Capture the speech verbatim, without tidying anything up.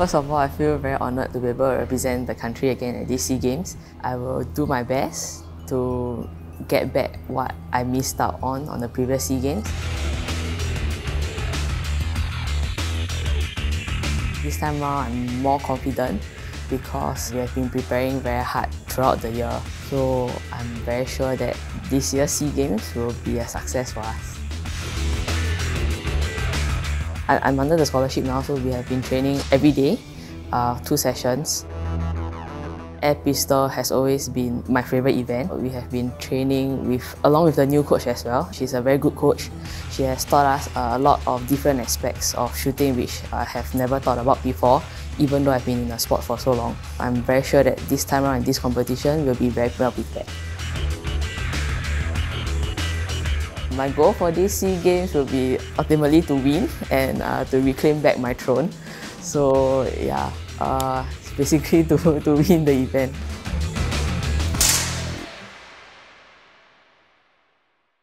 First of all, I feel very honoured to be able to represent the country again at these SEA Games. I will do my best to get back what I missed out on on the previous SEA Games. This time round, I'm more confident because we have been preparing very hard throughout the year. So I'm very sure that this year's SEA Games will be a success for us. I'm under the scholarship now, so we have been training every day, uh, two sessions. Air Pistol has always been my favourite event. We have been training with, along with the new coach as well. She's a very good coach. She has taught us a lot of different aspects of shooting which I have never thought about before, even though I've been in the sport for so long. I'm very sure that this time around in this competition, we'll be very well prepared. My goal for these SEA Games will be ultimately to win and uh, to reclaim back my throne. So yeah, uh, basically to, to win the event.